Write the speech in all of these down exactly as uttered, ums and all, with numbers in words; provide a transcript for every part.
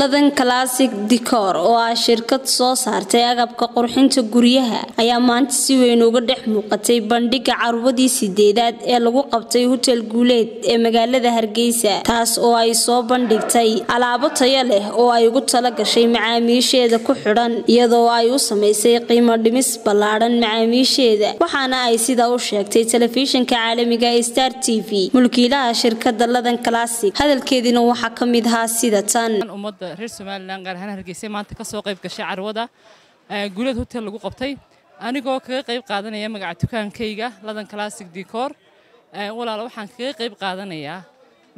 Ladan Classic Decor oo ah shirkad soo saartay agabka qurxinta guryaha ayaa maanta si weyn uga dhex muuqatay bandhiga carwadii sideedaad ee lagu qabtay hotel guuleed ee magaalada Hargeysa taas oo ay soo bandhigtay alaabo tayo leh oo ay ugu tala gashay macaamiisheeda ku xidhan iyadoo ay u sameysay qiimo dhimis ballaaran macaamiisheeda waxaana ay sidaa u sheegtay telefishinka caalamiga ee Star T V mulkiilaha shirkadda Ladan Classic hadalkeedina waxa ka mid ahaa sida tan umada reer Soomaaliland gaar ahaan Hargeysa maanta ka soo qayb gashay carwada guulad hotel lagu qabtay anigoo kaga qayb qaadanaya magaca dukaankayga Ladan Classic Decor walaal waxaan kaga qayb qaadanaya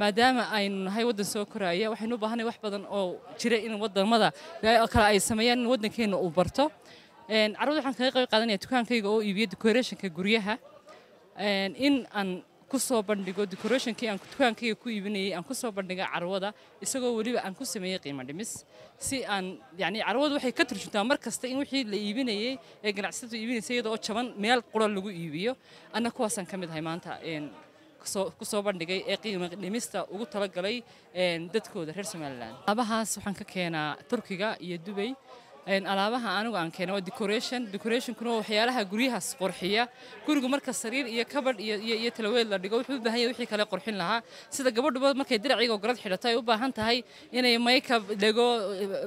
maadaama aynu nahay wadan soo koraya waxaanu u baahanahay wax badan oo jira in wadamada kale ay sameeyaan wadankeena u barto een carwada waxaan kaga qayb qaadanaya dukaankayga oo iibiyo decorationka guryaha een in aan kusoo bandhigo decorationkii aan dukaankayga ku iibinayay aan kusoo bandhiga carwada isagoo waliba aan ku sameeyay qiimo dhimis si aan yani carwadu waxay ka turjuntaa markasta in wixii la iibinayay ee ganacsatadu iibinayay iyadoo jaban meel qurux lagu iibiyo anna kuwaasan kamid ahay maanta een kusoo kusoo bandhigay ee qiimo dhimista ugu tala galay een dadkooda reer Soomaaliland alaabahaas waxaan ka keenaa Turkiga iyo Dubai een alaabaha anigu aan keenay decoration decoration kuna waxyaalaha guriyaha qurxiya gurigu marka sariir iyo kabadh iyo iyo talaweed la dhigo wuxuu u baahan yahay wixii kale qurxin lahaa sida gabadhu markay diriciga garad xidhatay u baahan tahay inay makeup dhigo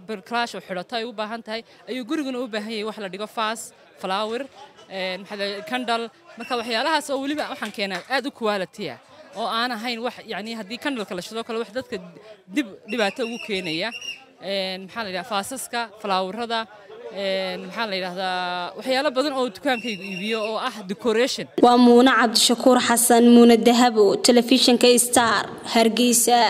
blush xidhatay u baahan tahay ayuu guriguna u baahan yahay wax la dhigo faas flower een candle marka waxyaalahaas oo waliba waxaan keenay aad u quality ah oo aan ahayn wax yani hadii candle kala shido kale wax dadka dib dhibaato ugu keenaya een maxaa la yiraahdaa faasaska flowerada een maxaa la yiraahdaa waxyaalo badan oo dukaankaygu iibiyo oo ah decoration waa Muuna Cabdi Shakuur Xasan Muuna Dahabo telefishinka Star Hargeysa.